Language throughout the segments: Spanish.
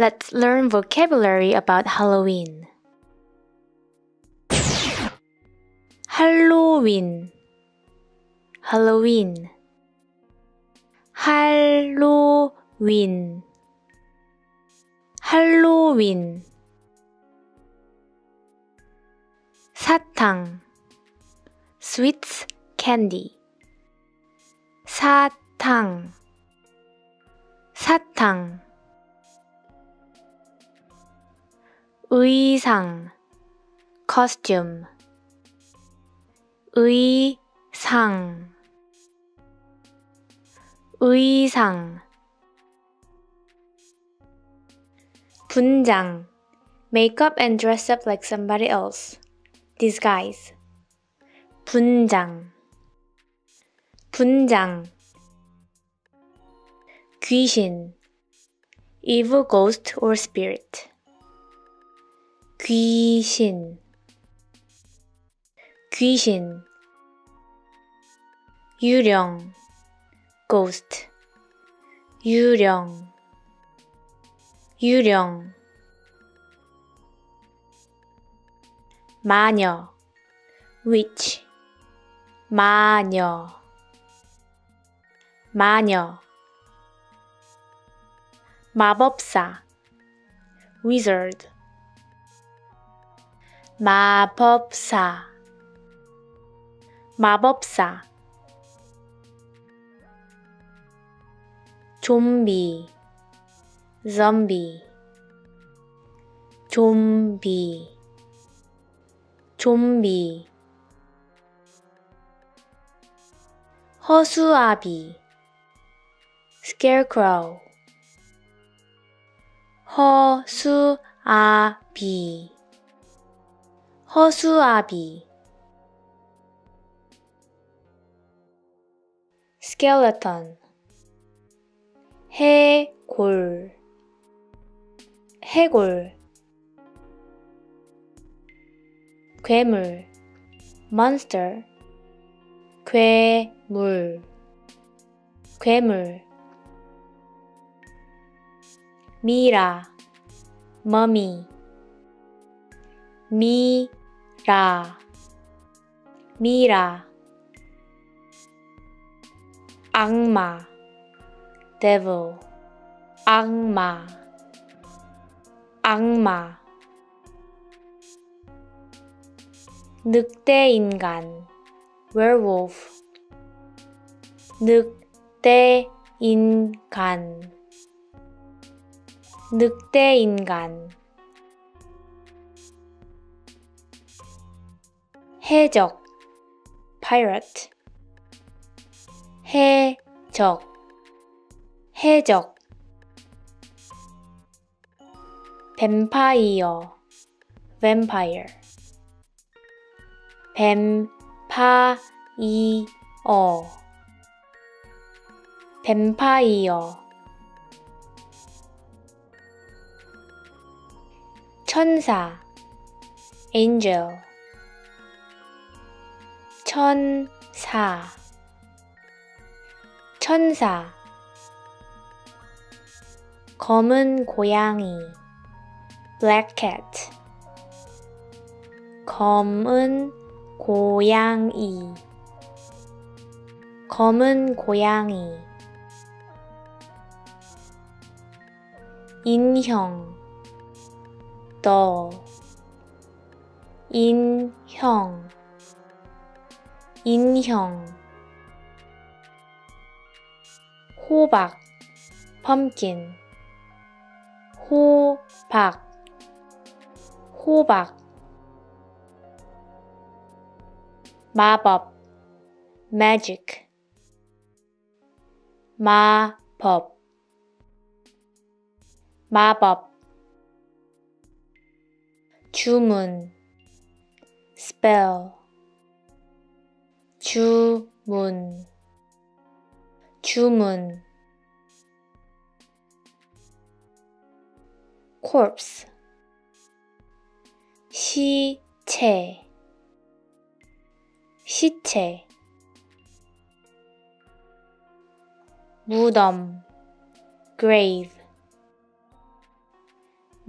Let's learn vocabulary about Halloween. Halloween, Halloween, Halloween, Halloween. 사탕, sweets, candy. 사탕, 사탕. 의상, costume. 의상, 의상. 분장, make up and dress up like somebody else. Disguise. 분장, 분장. 귀신, evil ghost or spirit. 귀신, 귀신. 유령, ghost. 유령, 유령. 마녀, witch. 마녀, 마녀. 마법사, wizard. 마법사, 마법사. 좀비, zombie. 좀비, 좀비. 허수아비, scarecrow. 허수아비, 허수아비. skeleton, 해골, 해골. 괴물, monster. 괴물, 괴물. 미라, mummy. 미라, 미라. 악마, devil. 악마, 악마. 늑대인간, werewolf. 늑대인간, 늑대인간. 해적, pirate. 해적, 해적. 뱀파이어, vampire. 뱀파이어, 뱀파이어. 천사, angel. 천사, 천사. 검은 고양이, black cat. 검은 고양이, 검은 고양이. 인형, doll. 인형, 인형. 호박, pumpkin. 호박, 호박. 마법, magic. 마법, 마법. 주문, spell. 주문, 주문. corpse, 시체, 시체. 무덤, grave.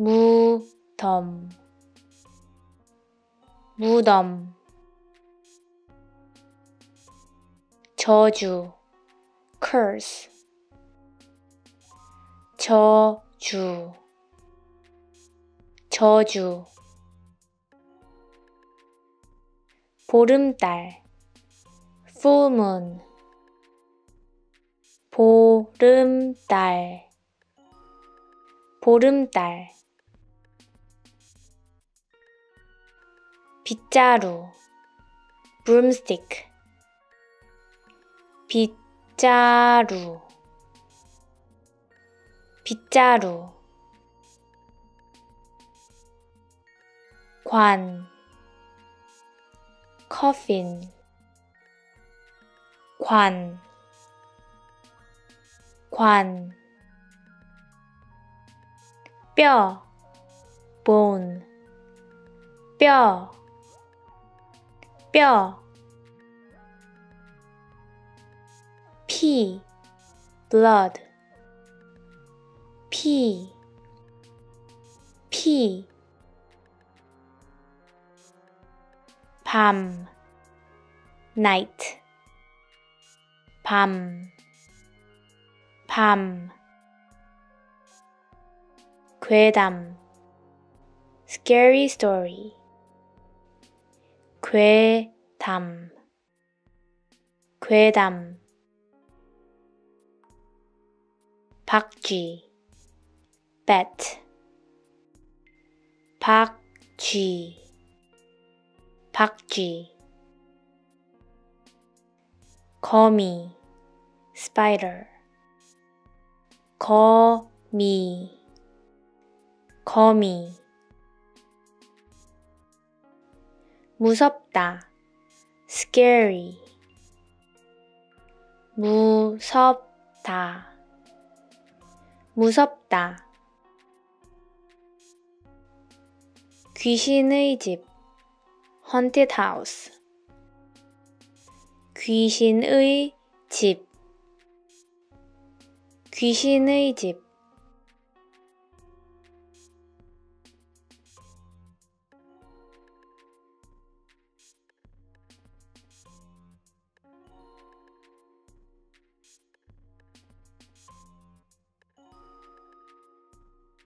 무덤 무덤 저주 curse 저주 저주 보름달 full moon 보름달 보름달 빗자루 broomstick 빗자루 빗자루 관 coffin 관 관 뼈 bone 뼈 뼈 피 blood 피 피 밤 night 밤 밤 괴담 scary story 괴담 괴담 박쥐 bat 박쥐 박쥐 거미 spider 거미 거미 무섭다 scary 무섭다 무섭다 귀신의 집 haunted house 귀신의 집 귀신의 집